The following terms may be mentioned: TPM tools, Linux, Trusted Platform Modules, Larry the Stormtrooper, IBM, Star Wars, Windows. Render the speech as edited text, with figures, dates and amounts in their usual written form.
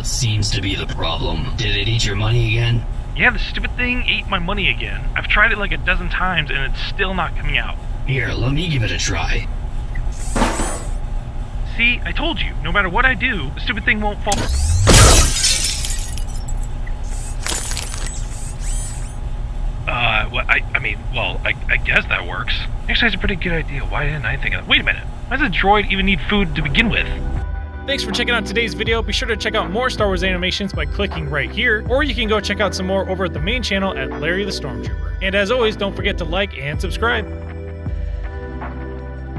what seems to be the problem. Did it eat your money again? Yeah, the stupid thing ate my money again. I've tried it like a dozen times and it's still not coming out. Here, let me give it a try. See, I told you, no matter what I do, the stupid thing won't fall. Well, I guess that works. Actually, that's a pretty good idea. Why didn't I think of that? Wait a minute. Why does a droid even need food to begin with? Thanks for checking out today's video. Be sure to check out more Star Wars animations by clicking right here, or you can go check out some more over at the main channel at Larry the Stormtrooper. And as always, don't forget to like and subscribe.